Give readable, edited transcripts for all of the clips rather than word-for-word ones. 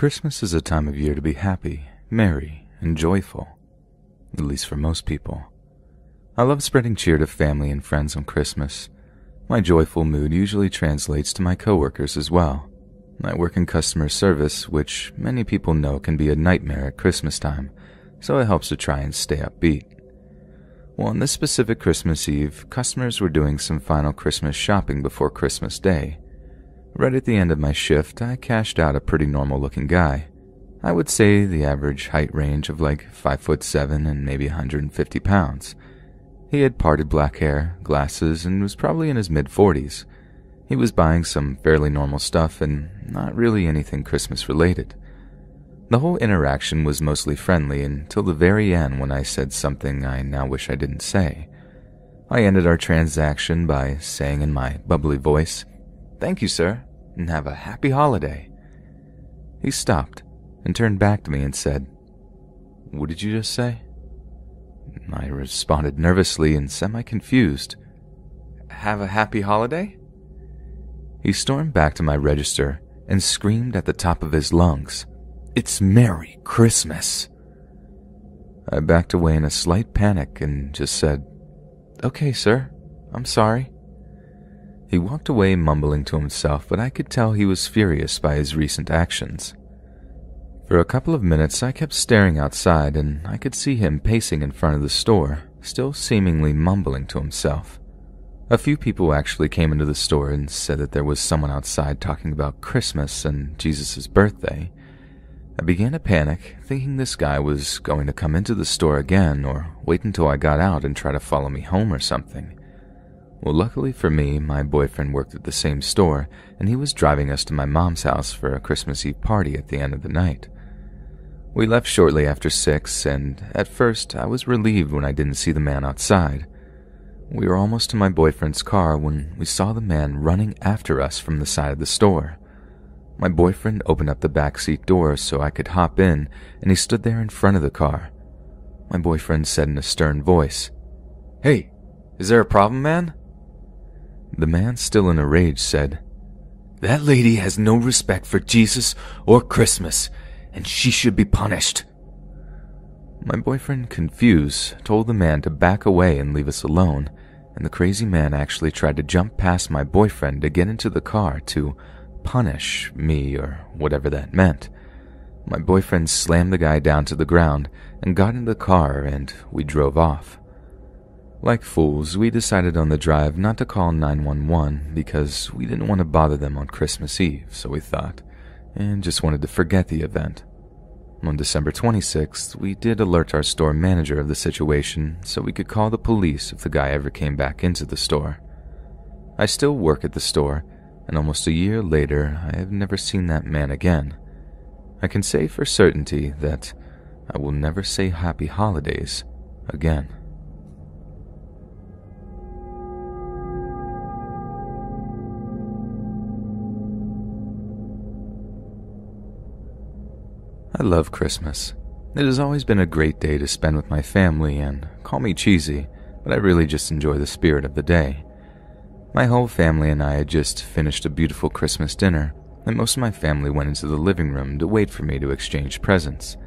Christmas is a time of year to be happy, merry, and joyful, at least for most people. I love spreading cheer to family and friends on Christmas. My joyful mood usually translates to my coworkers as well. I work in customer service, which many people know can be a nightmare at Christmas time, so it helps to try and stay upbeat. Well, on this specific Christmas Eve, customers were doing some final Christmas shopping before Christmas Day. Right at the end of my shift, I cashed out a pretty normal-looking guy. I would say the average height range of like 5'7" and maybe 150 pounds. He had parted black hair, glasses, and was probably in his mid-40s. He was buying some fairly normal stuff and not really anything Christmas-related. The whole interaction was mostly friendly until the very end when I said something I now wish I didn't say. I ended our transaction by saying in my bubbly voice, "Thank you, sir, and have a happy holiday." He stopped and turned back to me and said, "What did you just say?" I responded nervously and semi-confused, "Have a happy holiday?" He stormed back to my register and screamed at the top of his lungs, "It's Merry Christmas!" I backed away in a slight panic and just said, "Okay, sir, I'm sorry." He walked away mumbling to himself, but I could tell he was furious by his recent actions. For a couple of minutes, I kept staring outside, and I could see him pacing in front of the store, still seemingly mumbling to himself. A few people actually came into the store and said that there was someone outside talking about Christmas and Jesus' birthday. I began to panic, thinking this guy was going to come into the store again or wait until I got out and try to follow me home or something. Well, luckily for me, my boyfriend worked at the same store, and he was driving us to my mom's house for a Christmas Eve party at the end of the night. We left shortly after 6, and at first I was relieved when I didn't see the man outside. We were almost to my boyfriend's car when we saw the man running after us from the side of the store. My boyfriend opened up the backseat door so I could hop in, and he stood there in front of the car. My boyfriend said in a stern voice, "Hey, is there a problem, man?" The man, still in a rage, said, "That lady has no respect for Jesus or Christmas, and she should be punished." My boyfriend, confused, told the man to back away and leave us alone, and the crazy man actually tried to jump past my boyfriend to get into the car to punish me or whatever that meant. My boyfriend slammed the guy down to the ground and got in the car, and we drove off. Like fools, we decided on the drive not to call 911 because we didn't want to bother them on Christmas Eve, so we thought, and just wanted to forget the event. On December 26th, we did alert our store manager of the situation so we could call the police if the guy ever came back into the store. I still work at the store, and almost a year later, I have never seen that man again. I can say for certainty that I will never say Happy Holidays again. I love Christmas. It has always been a great day to spend with my family, and call me cheesy, but I really just enjoy the spirit of the day. My whole family and I had just finished a beautiful Christmas dinner, and most of my family went into the living room to wait for me to exchange presents.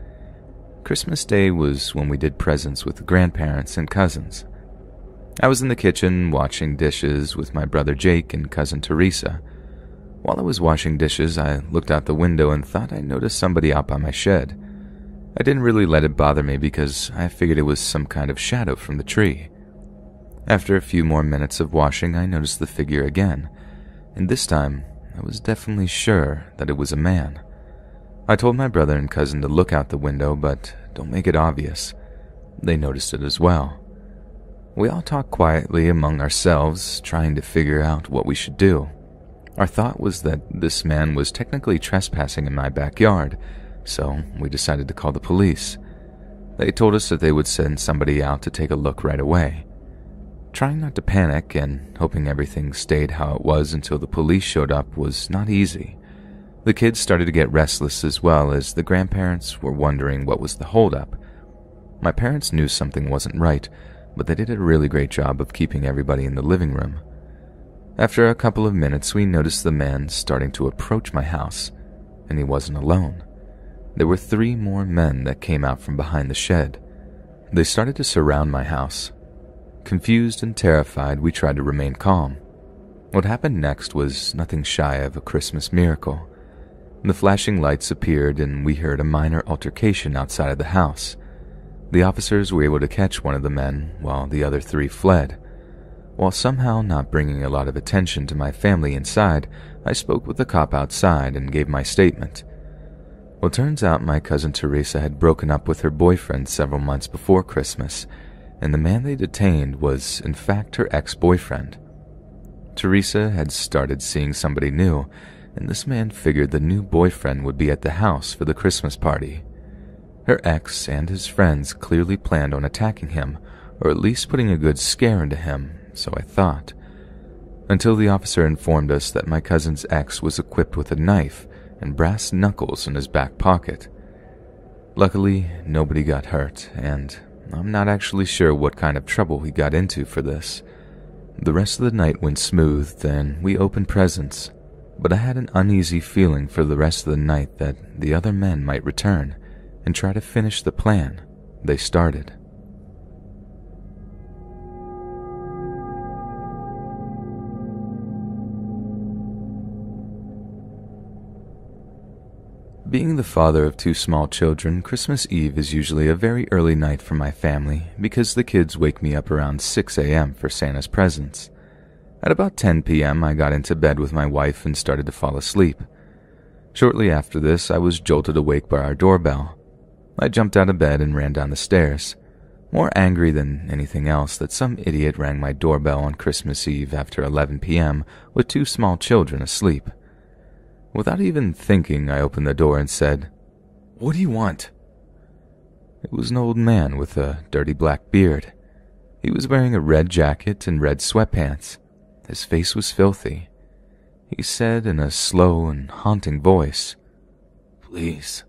Christmas Day was when we did presents with the grandparents and cousins. I was in the kitchen washing dishes with my brother Jake and cousin Teresa. While I was washing dishes, I looked out the window and thought I noticed somebody out by my shed. I didn't really let it bother me because I figured it was some kind of shadow from the tree. After a few more minutes of washing, I noticed the figure again, and this time I was definitely sure that it was a man. I told my brother and cousin to look out the window, but don't make it obvious. They noticed it as well. We all talked quietly among ourselves, trying to figure out what we should do. Our thought was that this man was technically trespassing in my backyard, so we decided to call the police. They told us that they would send somebody out to take a look right away. Trying not to panic and hoping everything stayed how it was until the police showed up was not easy. The kids started to get restless as well, as the grandparents were wondering what was the holdup. My parents knew something wasn't right, but they did a really great job of keeping everybody in the living room. After a couple of minutes, we noticed the man starting to approach my house, and he wasn't alone. there were 3 more men that came out from behind the shed. They started to surround my house. Confused and terrified, we tried to remain calm. What happened next was nothing shy of a Christmas miracle. The flashing lights appeared and we heard a minor altercation outside of the house. The officers were able to catch one of the men while the other 3 fled. While somehow not bringing a lot of attention to my family inside, I spoke with the cop outside and gave my statement. Well, turns out my cousin Teresa had broken up with her boyfriend several months before Christmas, and the man they detained was, in fact, her ex-boyfriend. Teresa had started seeing somebody new, and this man figured the new boyfriend would be at the house for the Christmas party. Her ex and his friends clearly planned on attacking him, or at least putting a good scare into him, so I thought, until the officer informed us that my cousin's ex was equipped with a knife and brass knuckles in his back pocket. Luckily, nobody got hurt, and I'm not actually sure what kind of trouble he got into for this. The rest of the night went smooth, and we opened presents, but I had an uneasy feeling for the rest of the night that the other men might return and try to finish the plan they started. Being the father of 2 small children, Christmas Eve is usually a very early night for my family because the kids wake me up around 6 a.m. for Santa's presents. At about 10 p.m. I got into bed with my wife and started to fall asleep. Shortly after this, I was jolted awake by our doorbell. I jumped out of bed and ran down the stairs, more angry than anything else that some idiot rang my doorbell on Christmas Eve after 11 p.m. with 2 small children asleep. Without even thinking, I opened the door and said, "What do you want?" It was an old man with a dirty black beard. He was wearing a red jacket and red sweatpants. His face was filthy. He said in a slow and haunting voice, "Please,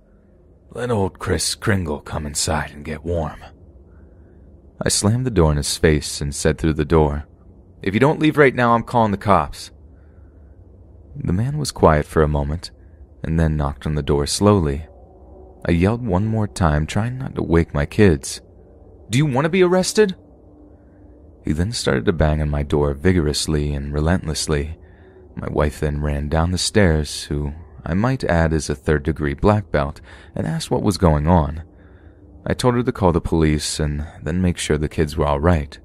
let old Kris Kringle come inside and get warm." I slammed the door in his face and said through the door, "If you don't leave right now, I'm calling the cops." The man was quiet for a moment, and then knocked on the door slowly. I yelled one more time, trying not to wake my kids. "Do you want to be arrested?" He then started to bang on my door vigorously and relentlessly. My wife then ran down the stairs, who I might add is a 3rd-degree black belt, and asked what was going on. I told her to call the police and then make sure the kids were all right.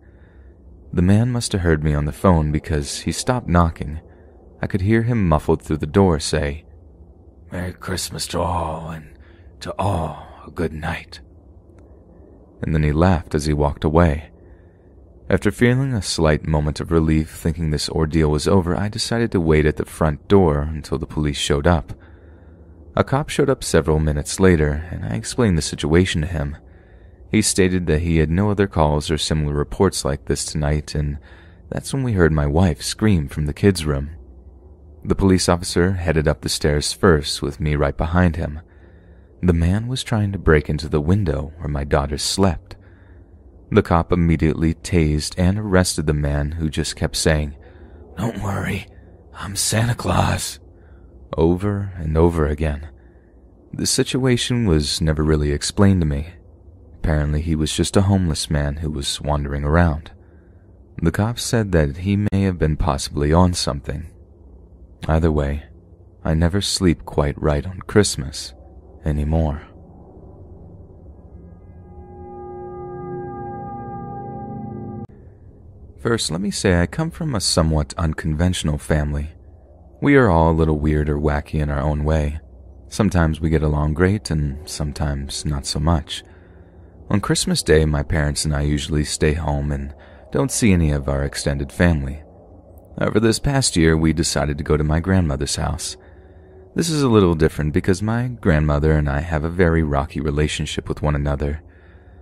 The man must have heard me on the phone because he stopped knocking. I could hear him muffled through the door say, "Merry Christmas to all, and to all a good night." And then he laughed as he walked away. After feeling a slight moment of relief, thinking this ordeal was over, I decided to wait at the front door until the police showed up. A cop showed up several minutes later, and I explained the situation to him. He stated that he had no other calls or similar reports like this tonight, and that's when we heard my wife scream from the kids' room. The police officer headed up the stairs first, with me right behind him. The man was trying to break into the window where my daughters slept. The cop immediately tased and arrested the man, who just kept saying, "Don't worry, I'm Santa Claus," over and over again. The situation was never really explained to me. Apparently he was just a homeless man who was wandering around. The cop said that he may have been possibly on something. Either way, I never sleep quite right on Christmas anymore. First, let me say I come from a somewhat unconventional family. We are all a little weird or wacky in our own way. Sometimes we get along great and sometimes not so much. On Christmas Day, my parents and I usually stay home and don't see any of our extended family. However, this past year, we decided to go to my grandmother's house. This is a little different because my grandmother and I have a very rocky relationship with one another.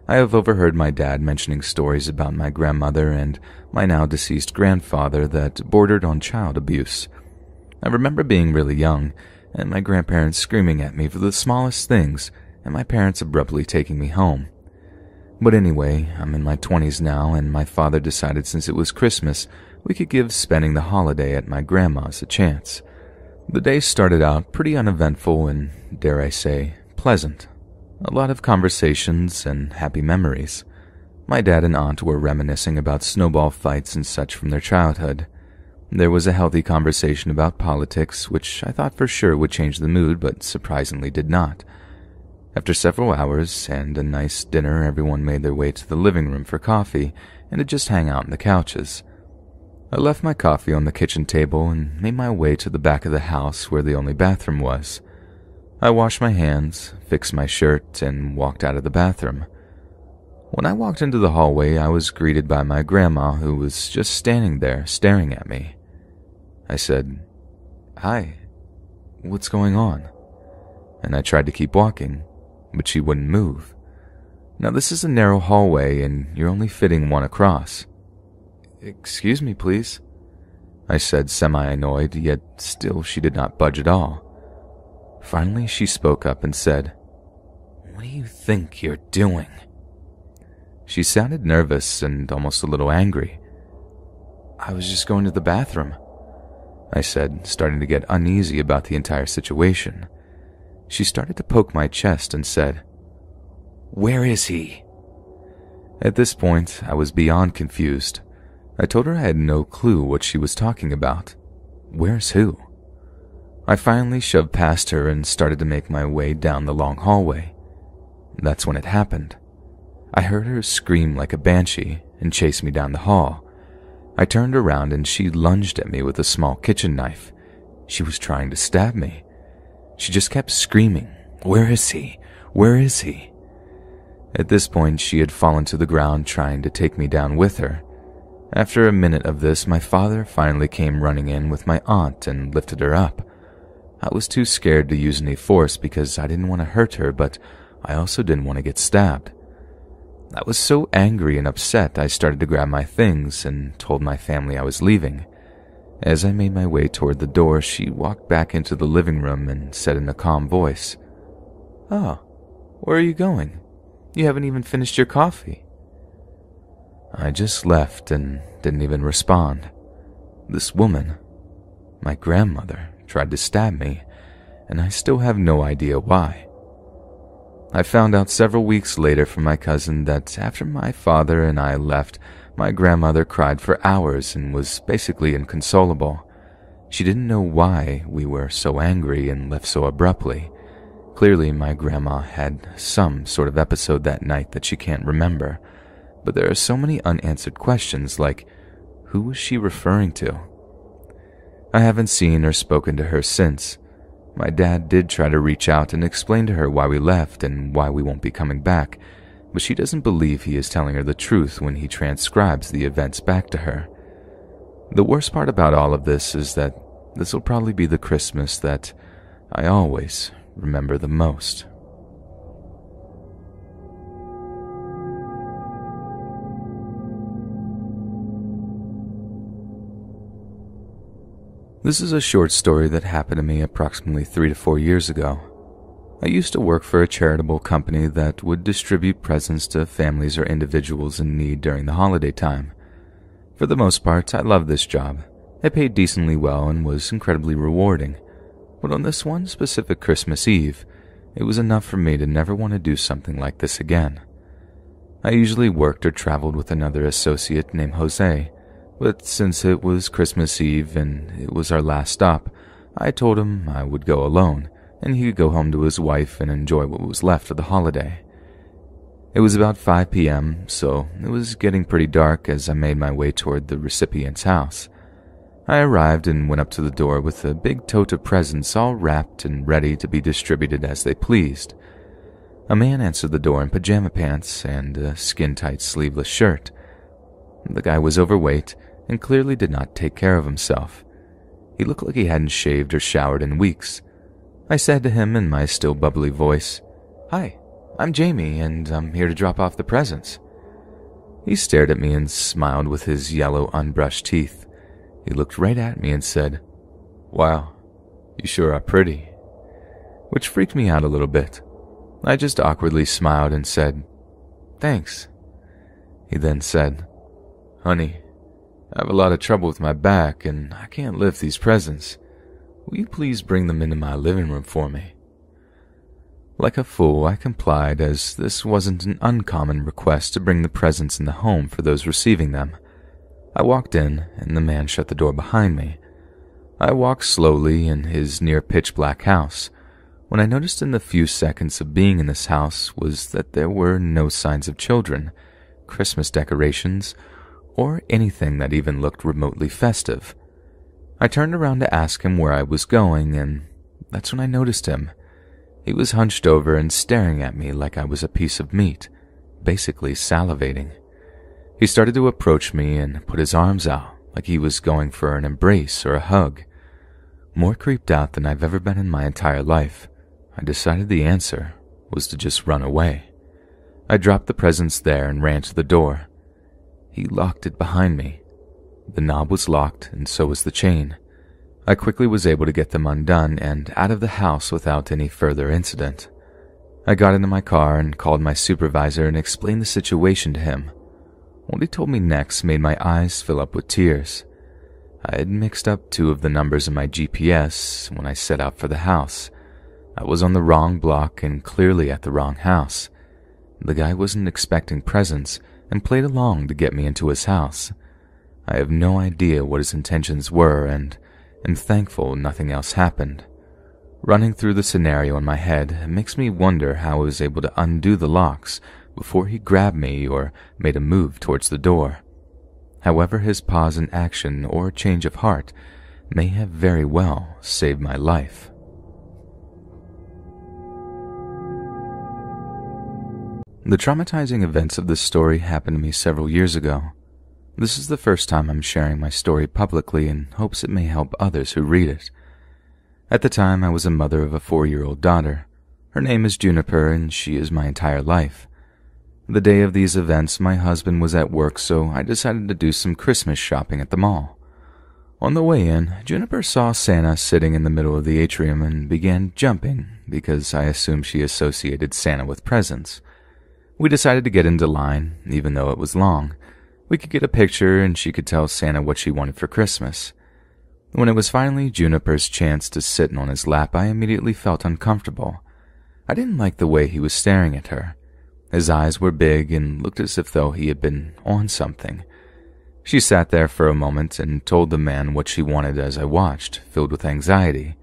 I have overheard my dad mentioning stories about my grandmother and my now deceased grandfather that bordered on child abuse. I remember being really young, and my grandparents screaming at me for the smallest things, and my parents abruptly taking me home. But anyway, I'm in my 20s now, and my father decided since it was Christmas, we could give spending the holiday at my grandma's a chance. The day started out pretty uneventful and, dare I say, pleasant. A lot of conversations and happy memories. My dad and aunt were reminiscing about snowball fights and such from their childhood. There was a healthy conversation about politics, which I thought for sure would change the mood, but surprisingly did not. After several hours and a nice dinner, everyone made their way to the living room for coffee and to just hang out on the couches. I left my coffee on the kitchen table and made my way to the back of the house where the only bathroom was. I washed my hands, fixed my shirt, and walked out of the bathroom. When I walked into the hallway, I was greeted by my grandma, who was just standing there, staring at me. I said, "Hi, what's going on?" And I tried to keep walking, but she wouldn't move. Now, this is a narrow hallway, and you're only fitting one across. "Excuse me, please," I said, semi-annoyed, yet still she did not budge at all. Finally, she spoke up and said, "What do you think you're doing?" She sounded nervous and almost a little angry. "I was just going to the bathroom," I said, starting to get uneasy about the entire situation. She started to poke my chest and said, "Where is he?" At this point, I was beyond confused. I told her I had no clue what she was talking about. Where's who? I finally shoved past her and started to make my way down the long hallway. That's when it happened. I heard her scream like a banshee and chase me down the hall. I turned around and she lunged at me with a small kitchen knife. She was trying to stab me. She just kept screaming, "Where is he? Where is he?" At this point, she had fallen to the ground trying to take me down with her. After a minute of this, my father finally came running in with my aunt and lifted her up. I was too scared to use any force because I didn't want to hurt her, but I also didn't want to get stabbed. I was so angry and upset, I started to grab my things and told my family I was leaving. As I made my way toward the door, she walked back into the living room and said in a calm voice, "Oh, where are you going? You haven't even finished your coffee." I just left and didn't even respond. This woman, my grandmother, tried to stab me, and I still have no idea why. I found out several weeks later from my cousin that after my father and I left, my grandmother cried for hours and was basically inconsolable. She didn't know why we were so angry and left so abruptly. Clearly, my grandma had some sort of episode that night that she can't remember, but there are so many unanswered questions like, who was she referring to? I haven't seen or spoken to her since. My dad did try to reach out and explain to her why we left and why we won't be coming back, but she doesn't believe he is telling her the truth when he transcribes the events back to her. The worst part about all of this is that this will probably be the Christmas that I always remember the most. This is a short story that happened to me approximately 3 to 4 years ago. I used to work for a charitable company that would distribute presents to families or individuals in need during the holiday time. For the most part, I loved this job. It paid decently well and was incredibly rewarding. But on this one specific Christmas Eve, it was enough for me to never want to do something like this again. I usually worked or traveled with another associate named Jose. But since it was Christmas Eve and it was our last stop, I told him I would go alone, and he could go home to his wife and enjoy what was left of the holiday. It was about 5 p.m., so it was getting pretty dark as I made my way toward the recipient's house. I arrived and went up to the door with a big tote of presents all wrapped and ready to be distributed as they pleased. A man answered the door in pajama pants and a skin-tight sleeveless shirt. The guy was overweight and clearly did not take care of himself. He looked like he hadn't shaved or showered in weeks. I said to him in my still bubbly voice, "Hi, I'm Jamie, and I'm here to drop off the presents." He stared at me and smiled with his yellow, unbrushed teeth. He looked right at me and said, "Wow, you sure are pretty," which freaked me out a little bit. I just awkwardly smiled and said, "Thanks." He then said, "Honey, I have a lot of trouble with my back, and I can't lift these presents. Will you please bring them into my living room for me?" Like a fool, I complied, as this wasn't an uncommon request to bring the presents in the home for those receiving them. I walked in, and the man shut the door behind me. I walked slowly in his near-pitch-black house. What I noticed in the few seconds of being in this house was that there were no signs of children, Christmas decorations, or anything that even looked remotely festive. I turned around to ask him where I was going, and that's when I noticed him. He was hunched over and staring at me like I was a piece of meat, basically salivating. He started to approach me and put his arms out, like he was going for an embrace or a hug. More creeped out than I've ever been in my entire life, I decided the answer was to just run away. I dropped the presents there and ran to the door. He locked it behind me. The knob was locked, and so was the chain. I quickly was able to get them undone and out of the house without any further incident. I got into my car and called my supervisor and explained the situation to him. What he told me next made my eyes fill up with tears. I had mixed up two of the numbers in my GPS when I set out for the house. I was on the wrong block and clearly at the wrong house. The guy wasn't expecting presents and played along to get me into his house. I have no idea what his intentions were and am thankful nothing else happened. Running through the scenario in my head makes me wonder how I was able to undo the locks before he grabbed me or made a move towards the door. However, his pause in action or change of heart may have very well saved my life. The traumatizing events of this story happened to me several years ago. This is the first time I'm sharing my story publicly in hopes it may help others who read it. At the time, I was a mother of a 4-year-old daughter. Her name is Juniper, and she is my entire life. The day of these events, my husband was at work, so I decided to do some Christmas shopping at the mall. On the way in, Juniper saw Santa sitting in the middle of the atrium and began jumping, because I assume she associated Santa with presents. We decided to get into line, even though it was long. We could get a picture, and she could tell Santa what she wanted for Christmas. When it was finally Juniper's chance to sit on his lap, I immediately felt uncomfortable. I didn't like the way he was staring at her. His eyes were big and looked as if though he had been on something. She sat there for a moment and told the man what she wanted as I watched, filled with anxiety.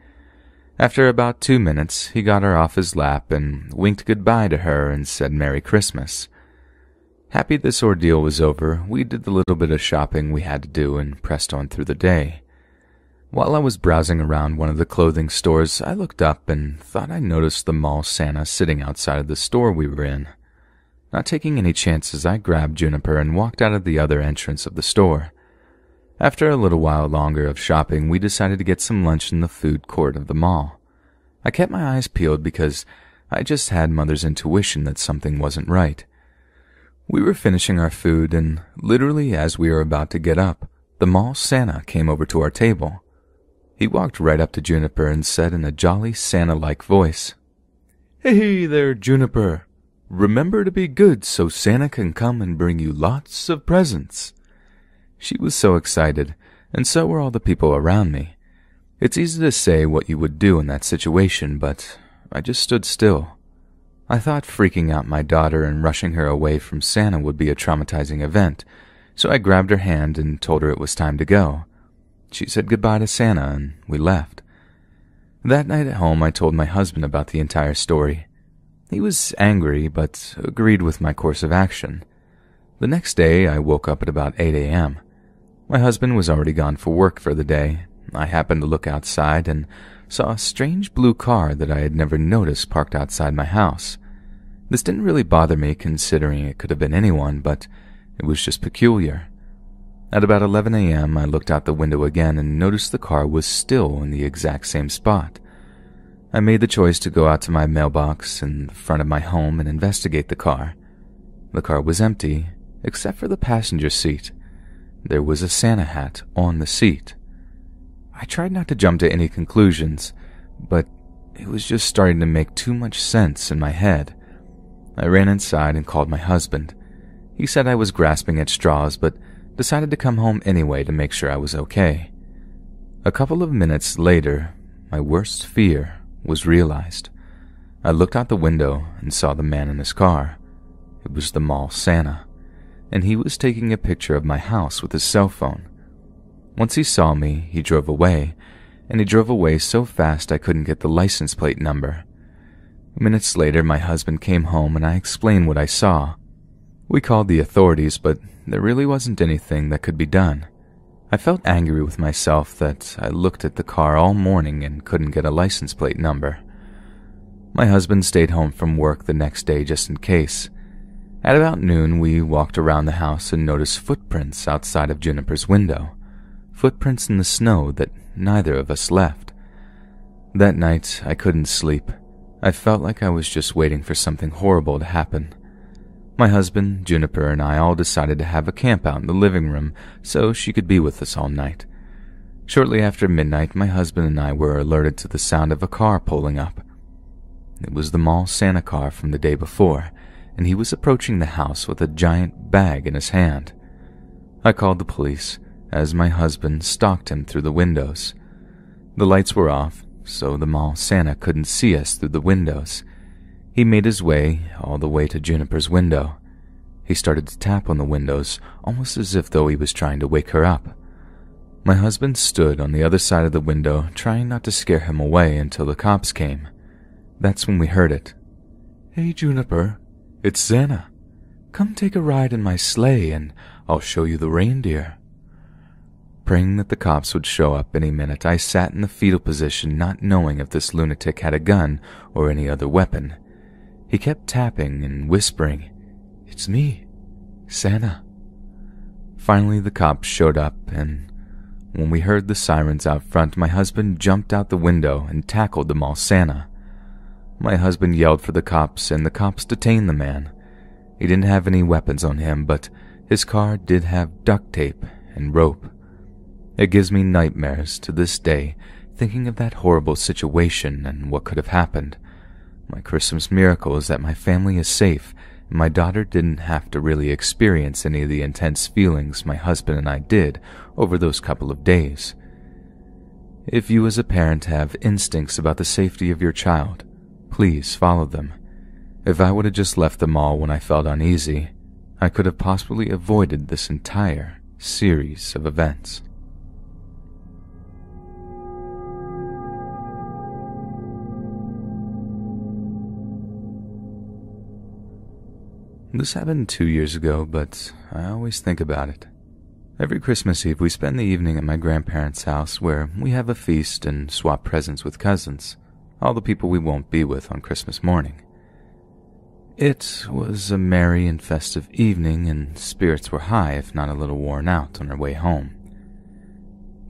After about 2 minutes, he got her off his lap and winked goodbye to her and said Merry Christmas. Happy this ordeal was over, we did the little bit of shopping we had to do and pressed on through the day. While I was browsing around one of the clothing stores, I looked up and thought I noticed the mall Santa sitting outside of the store we were in. Not taking any chances, I grabbed Juniper and walked out of the other entrance of the store. After a little while longer of shopping, we decided to get some lunch in the food court of the mall. I kept my eyes peeled because I just had Mother's intuition that something wasn't right. We were finishing our food, and literally as we were about to get up, the mall Santa came over to our table. He walked right up to Juniper and said in a jolly Santa-like voice, "Hey there, Juniper! Remember to be good so Santa can come and bring you lots of presents." She was so excited, and so were all the people around me. It's easy to say what you would do in that situation, but I just stood still. I thought freaking out my daughter and rushing her away from Santa would be a traumatizing event, so I grabbed her hand and told her it was time to go. She said goodbye to Santa, and we left. That night at home, I told my husband about the entire story. He was angry, but agreed with my course of action. The next day, I woke up at about 8 a.m. My husband was already gone for work for the day. I happened to look outside and saw a strange blue car that I had never noticed parked outside my house. This didn't really bother me, considering it could have been anyone, but it was just peculiar. At about 11 a.m., I looked out the window again and noticed the car was still in the exact same spot. I made the choice to go out to my mailbox in front of my home and investigate the car. The car was empty, except for the passenger seat. There was a Santa hat on the seat. I tried not to jump to any conclusions, but it was just starting to make too much sense in my head. I ran inside and called my husband. He said I was grasping at straws, but decided to come home anyway to make sure I was okay. A couple of minutes later, my worst fear was realized. I looked out the window and saw the man in his car. It was the mall Santa, and he was taking a picture of my house with his cell phone. Once he saw me, he drove away, and he drove away so fast I couldn't get the license plate number. Minutes later, my husband came home and I explained what I saw. We called the authorities, but there really wasn't anything that could be done. I felt angry with myself that I looked at the car all morning and couldn't get a license plate number. My husband stayed home from work the next day just in case. At about noon, we walked around the house and noticed footprints outside of Juniper's window, footprints in the snow that neither of us left. That night, I couldn't sleep. I felt like I was just waiting for something horrible to happen. My husband, Juniper, and I all decided to have a camp out in the living room so she could be with us all night. Shortly after midnight, my husband and I were alerted to the sound of a car pulling up. It was the mall Santa car from the day before, and he was approaching the house with a giant bag in his hand. I called the police, as my husband stalked him through the windows. The lights were off, so the mall Santa couldn't see us through the windows. He made his way all the way to Juniper's window. He started to tap on the windows, almost as if though he was trying to wake her up. My husband stood on the other side of the window, trying not to scare him away until the cops came. That's when we heard it. "Hey, Juniper. It's Santa. Come take a ride in my sleigh and I'll show you the reindeer." Praying that the cops would show up any minute, I sat in the fetal position, not knowing if this lunatic had a gun or any other weapon. He kept tapping and whispering, "It's me, Santa." Finally, the cops showed up, and when we heard the sirens out front, my husband jumped out the window and tackled the mall Santa. My husband yelled for the cops, and the cops detained the man. He didn't have any weapons on him, but his car did have duct tape and rope. It gives me nightmares to this day, thinking of that horrible situation and what could have happened. My Christmas miracle is that my family is safe, and my daughter didn't have to really experience any of the intense feelings my husband and I did over those couple of days. If you as a parent have instincts about the safety of your child, please follow them. If I would have just left the mall when I felt uneasy, I could have possibly avoided this entire series of events. This happened 2 years ago, but I always think about it. Every Christmas Eve, we spend the evening at my grandparents' house where we have a feast and swap presents with cousins, all the people we won't be with on Christmas morning. It was a merry and festive evening, and spirits were high, if not a little worn out, on our way home.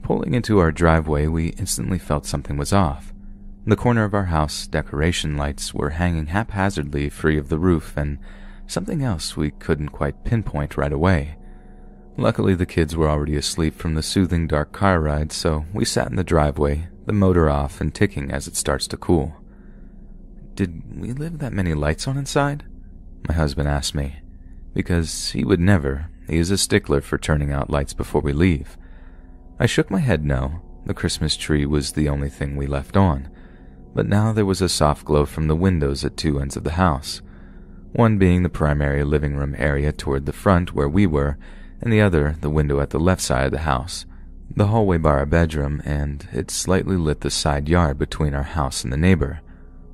Pulling into our driveway, we instantly felt something was off. The corner of our house decoration lights were hanging haphazardly free of the roof, and something else we couldn't quite pinpoint right away. Luckily, the kids were already asleep from the soothing dark car ride, so we sat in the driveway, the motor off and ticking as it starts to cool. "Did we live that many lights on inside?" my husband asked me, because he would never. He is a stickler for turning out lights before we leave. I shook my head no. The Christmas tree was the only thing we left on, but now there was a soft glow from the windows at two ends of the house, one being the primary living room area toward the front where we were, and the other the window at the left side of the house, the hallway by our bedroom, and it slightly lit the side yard between our house and the neighbor.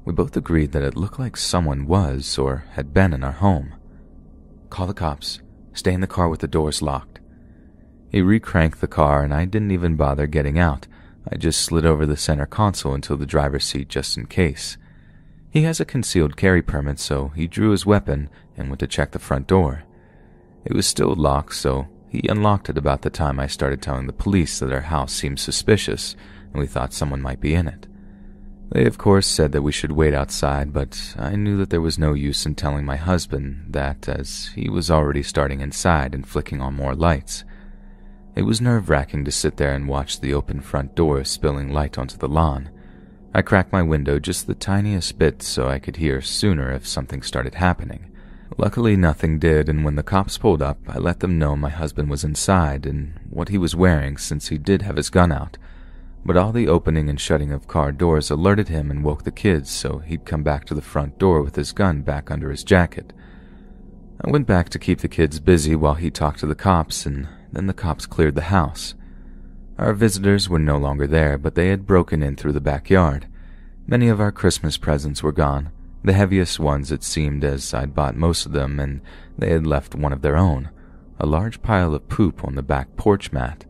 We both agreed that it looked like someone was or had been in our home. "Call the cops. Stay in the car with the doors locked." He re-cranked the car, and I didn't even bother getting out. I just slid over the center console into the driver's seat just in case. He has a concealed carry permit, so he drew his weapon and went to check the front door. It was still locked, so he unlocked it about the time I started telling the police that our house seemed suspicious and we thought someone might be in it. They, of course, said that we should wait outside, but I knew that there was no use in telling my husband that, as he was already starting inside and flicking on more lights. It was nerve-wracking to sit there and watch the open front door spilling light onto the lawn. I cracked my window just the tiniest bit so I could hear sooner if something started happening. Luckily, nothing did, and when the cops pulled up, I let them know my husband was inside and what he was wearing, since he did have his gun out. but all the opening and shutting of car doors alerted him and woke the kids, so he'd come back to the front door with his gun back under his jacket. I went back to keep the kids busy while he talked to the cops, and then the cops cleared the house. Our visitors were no longer there, but they had broken in through the backyard. Many of our Christmas presents were gone, the heaviest ones it seemed, as I'd bought most of them and they had left one of their own, a large pile of poop on the back porch mat.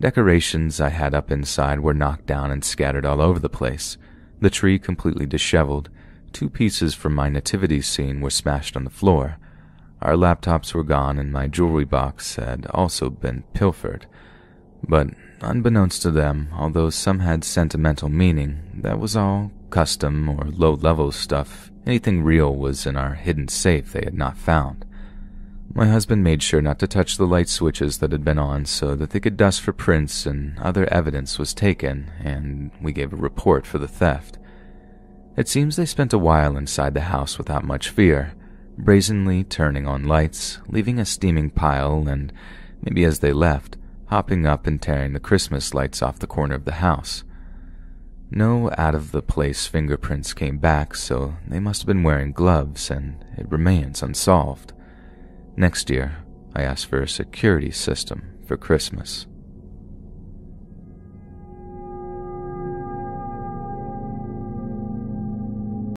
Decorations I had up inside were knocked down and scattered all over the place, the tree completely disheveled, 2 pieces from my nativity scene were smashed on the floor. Our laptops were gone and my jewelry box had also been pilfered. But unbeknownst to them, although some had sentimental meaning, that was all custom or low-level stuff. Anything real was in our hidden safe they had not found. My husband made sure not to touch the light switches that had been on so that they could dust for prints and other evidence was taken, and we gave a report for the theft. It seems they spent a while inside the house without much fear, brazenly turning on lights, leaving a steaming pile, and maybe as they left, hopping up and tearing the Christmas lights off the corner of the house. No out-of-the-place fingerprints came back, so they must have been wearing gloves, and it remains unsolved. Next year, I asked for a security system for Christmas.